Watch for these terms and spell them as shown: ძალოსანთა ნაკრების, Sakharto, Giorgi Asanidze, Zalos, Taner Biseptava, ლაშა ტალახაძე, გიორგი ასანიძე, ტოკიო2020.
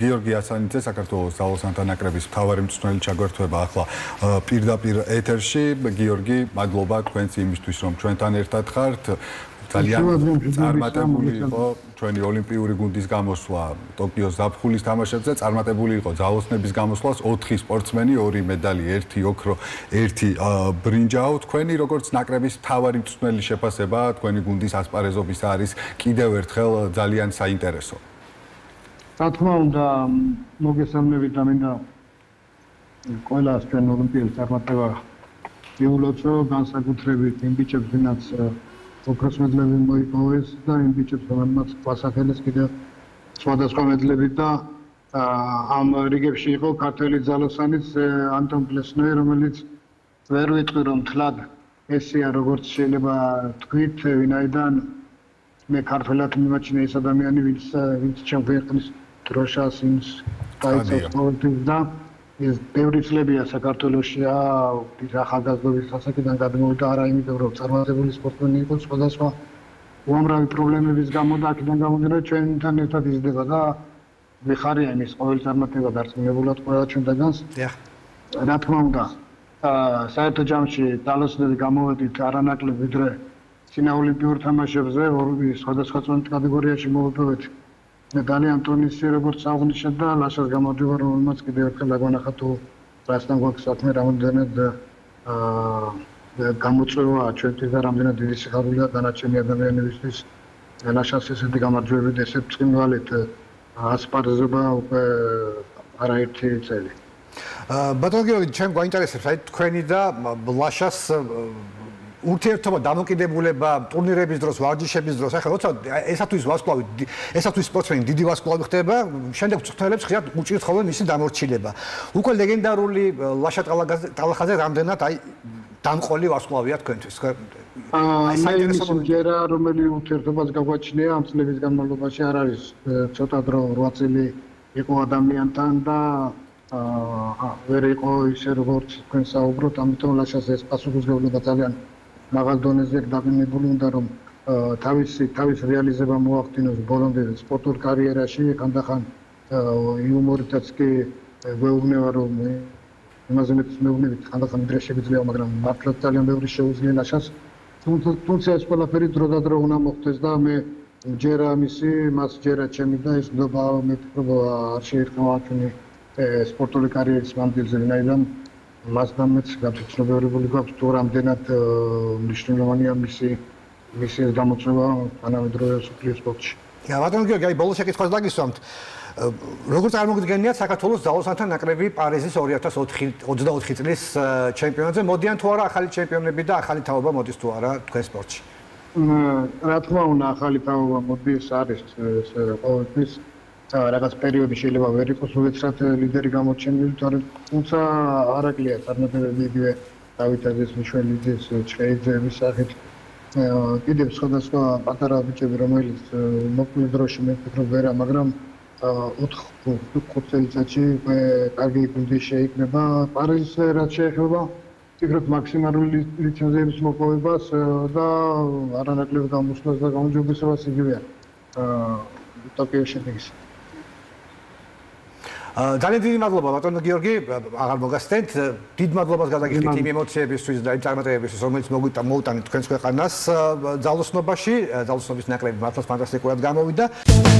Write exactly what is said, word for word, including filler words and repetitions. Giorgi Asanidze, Sakharto, Zalos, Taner Biseptava, Mtsneli Chagvertova, ახლა პირდაპირ ეთერში გიორგი მადლობა თქვენს იმისთვის რომ ჩვენთან ერთად ხართ ძალიან წარმატებული იყო ჩვენი ოლიმპიური გუნდის გამოსვლა ტოკიოს ზაფხულის თამაშებზე წარმატებული იყო ძალოსნების გამოსვლას ოთხი სპორტსმენი ორი მედალი ერთი ოქრო ერთი ბრინჯაო თქვენი როგორც ნაკრების მთავარი მწვრთნელი შეფასება თქვენი გუნდის ასპარეზობის არის კიდევ ერთხელ ძალიან საინტერესო რა თქმა უნდა მოგესალმებით და მინდა Koilas can Olympians are not ever. You will also dance a good tribute in beach of Vinats, Okras Medlevin, Moikovista, in beach of Samanats, Pasakeliskida, Swadas Komet Levita, Am Rigev Shiko, Katelit Zalosanits, Anton Plesnoy Romelits, Verwit Rumtlad, Essia Rogot Sheleba, Tweet, Vinaidan, Mekarfelat Machines, Adamian, with Champions, Trosha, since Tides of Politics. Is every Slabia, Sakharto, Lucia, Tirahagas, Sasaki, and Gadmutara, in the Rops, Armazabuli, Sportsman Nichols, for that's why one problem with Gamudak and Gamunacho, and Tanita is Devada, Vihari, and his alternative of Arsenal production. Yeah, that Munda, Saito Jamshi, Talos, the Gamuvi, Taranak, Vidre, Sinauli Pur Tamashev, or the Scotsman category, she moved to it. Natalia Antonis Robert Savon Shada, Lasha Gamadu, Maski, the Kalagonahatu, Rastan works at me around the Gamutsu, Chetiva, Ramina, the Visharula, Danachimia, the Venusis, the Lasha Sissi Gamadu, the Septim Wallet, Asparzuba, Araiti, Celi. But on your Chamber Interest, right? Quenida, Lasha's. Ურთიერთობა დამოკიდებულება ტურნირების დროს, ვარჯიშების დროს, ახლა როცა ესათვის ვასკლავი, ესათვის სპორტსმენი დიდი ვასკლავი ხდება, შემდეგ მწვრთნელებს ხშირად უჭირთხოვენ მისი დამორჩილება. Უკვე ლეგენდარული ლაშა ტალახაძე რამდენად აი დამყოლი ვასკლავია თქვენთვის. აა საინტერესო ჯერა რომელი ურთიერთობას გაგვაჩნია ამ წლების განმავლობაში არ არის ცოტა დრო რვა წელი იყო ადამიანთან და აა ვერ იყო ისე როგორც თქვენ საუბრობთ, ამიტომ ლაშას ეს პასუხისმგებლობა ძალიან მაღალ დონეზე დაგმებული უნდა რომ თავისი თავის რეალიზება მოახდინოს ბოლომდე სპორტულ კარიერაში ხანდახან იუმორითაც კი გვეუბნება რომ იმაზე მეც მეუბნებით ხანდახან ვიდრე შეიძლება მაგრამ მართლა ძალიან ბევრი შეუძლია ლაშას თუმცა ეს ყველაფერი დროდადრო უნდა მოხდეს და მე ჯერ ამისი მას ჯერაც შემიძლია ეს ნდობა მეტყობა არ შეერყვა ჩვენი სპორტული კარიერის მანძილზე ვინაიდან მასდამეც გათვითნობიერებული გვაქვს თუ რამდენად მნიშვნელოვანია მისი მისი გამოწვევა თანამედროვე სპორტის სპორტში. Ja, ბატონო გიორგი, აი ბოლო შეკითხვას დაგისვამთ. როგორ წარმოგვიდგენიათ საქართველოს ძალოსანთა ნაკრები პარიზის ორი ათას ოცდაოთხი წლის ჩემპიონატზე მოდიან თუ არა ახალი ჩემპიონები და ახალი თაობა მოდის თუ არა თქვენ სპორტში? რა თქმა უნდა, ახალი თაობა მოდის, არის ყოველთვის რაღაც პერიოდი შეიძლება ვერ იყოს უცხრად ლიდერი გამოჩენილი, თუმცა არაკლია წარმატებები იგივე დავითაძის, მიშველიძის, ჩხეიძეების სახით. კიდევ სხვადასხვა პატარა ბიჭები, რომელიც მოკლე დროში მე ვფიქრობ ვერა, მაგრამ ოთხ ხუთი წელიწადში კარგი გუნდი შეიქმნება. პარიზზე რაც შეეხება, ვფიქრობ მაქსიმალური ლიცენზიების მოპოვებას და არანაკლებ გამოსვლას და გაუმჯობესებას იგივეა. ტოკიოში დგის. ძალიან დიდი მადლობა ბატონო გიორგი, აღარ მოგასცდით. დიდ მადლობას გადაგიხდით იმ ემოციებისთვის და იმ წარმატებებისთვის, რომელიც მოგვიტანით თქვენს ქვეყანას ძალოსნობაში, ძალოსნობის ნაკრები მართლაც ფანტასტიკურად გამოვიდა.